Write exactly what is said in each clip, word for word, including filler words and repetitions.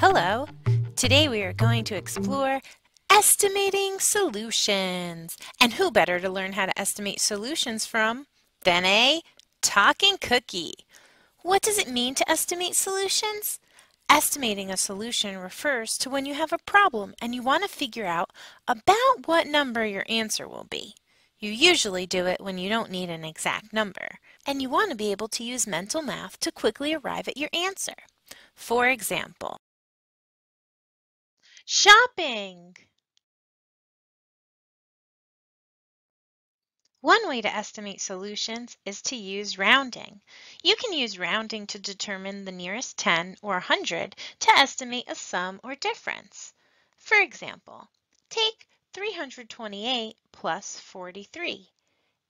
Hello! Today we are going to explore estimating solutions. And who better to learn how to estimate solutions from than a talking cookie. What does it mean to estimate solutions? Estimating a solution refers to when you have a problem and you want to figure out about what number your answer will be. You usually do it when you don't need an exact number, and you want to be able to use mental math to quickly arrive at your answer. For example, shopping. One way to estimate solutions is to use rounding. You can use rounding to determine the nearest ten or one hundred to estimate a sum or difference. For example, take three hundred twenty-eight plus forty-three.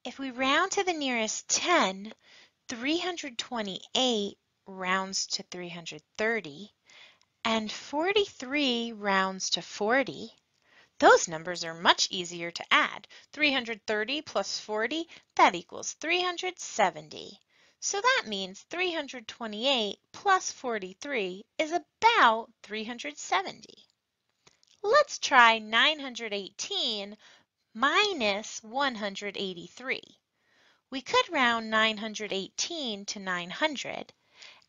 If we round to the nearest ten, three hundred twenty-eight rounds to three hundred thirty, and forty-three rounds to forty. Those numbers are much easier to add. three hundred thirty plus forty, that equals three hundred seventy. So that means three hundred twenty-eight plus forty-three is about three hundred seventy. Let's try nine hundred eighteen minus one hundred eighty-three. We could round nine hundred eighteen to nine hundred,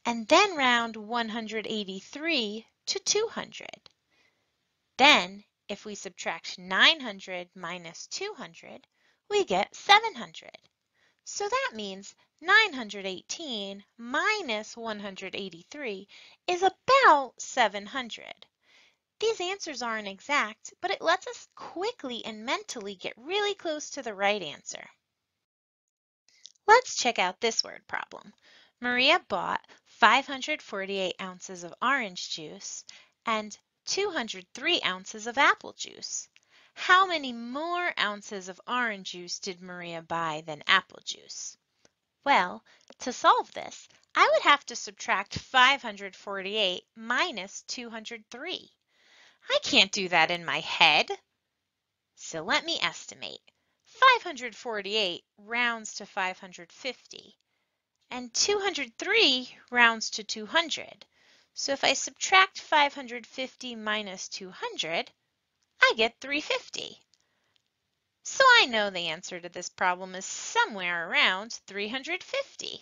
and then round one hundred eighty-three to two hundred. Then, if we subtract nine hundred minus two hundred, we get seven hundred. So that means nine hundred eighteen minus one hundred eighty-three is about seven hundred. These answers aren't exact, but it lets us quickly and mentally get really close to the right answer. Let's check out this word problem. Maria bought five hundred forty-eight ounces of orange juice and two hundred three ounces of apple juice. How many more ounces of orange juice did Maria buy than apple juice? Well, to solve this, I would have to subtract five hundred forty-eight minus two hundred three. I can't do that in my head. So let me estimate. five hundred forty-eight rounds to five hundred fifty, and two hundred three rounds to two hundred. So if I subtract five hundred fifty minus two hundred, I get three hundred fifty. So I know the answer to this problem is somewhere around three hundred fifty.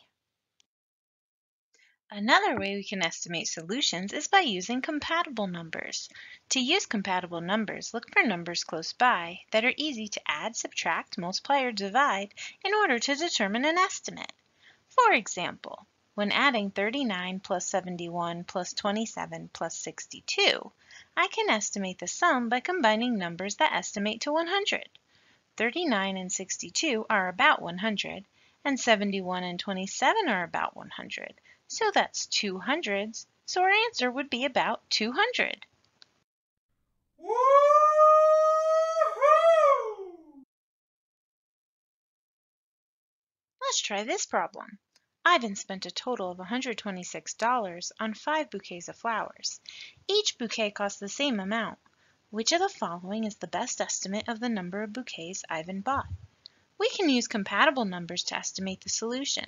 Another way we can estimate solutions is by using compatible numbers. To use compatible numbers, look for numbers close by that are easy to add, subtract, multiply, or divide in order to determine an estimate. For example, when adding thirty-nine plus seventy-one plus twenty-seven plus sixty-two, I can estimate the sum by combining numbers that estimate to one hundred. thirty-nine and sixty-two are about one hundred, and seventy-one and twenty-seven are about one hundred. So that's two hundreds, so our answer would be about two hundred. Woo-hoo! Let's try this problem. Ivan spent a total of one hundred twenty-six dollars on five bouquets of flowers. Each bouquet cost the same amount. Which of the following is the best estimate of the number of bouquets Ivan bought? We can use compatible numbers to estimate the solution.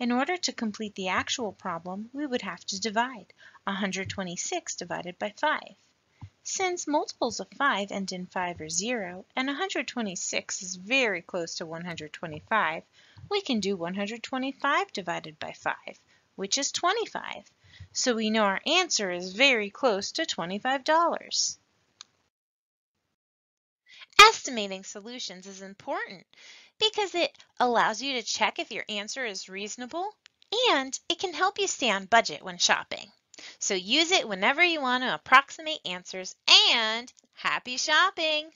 In order to complete the actual problem, we would have to divide one hundred twenty-six divided by five. Since multiples of five end in five or zero, and one hundred twenty-six is very close to one hundred twenty-five, we can do one hundred twenty-five divided by five, which is twenty-five. So we know our answer is very close to twenty-five dollars. Estimating solutions is important because it allows you to check if your answer is reasonable, and it can help you stay on budget when shopping. So use it whenever you want to approximate answers, and happy shopping!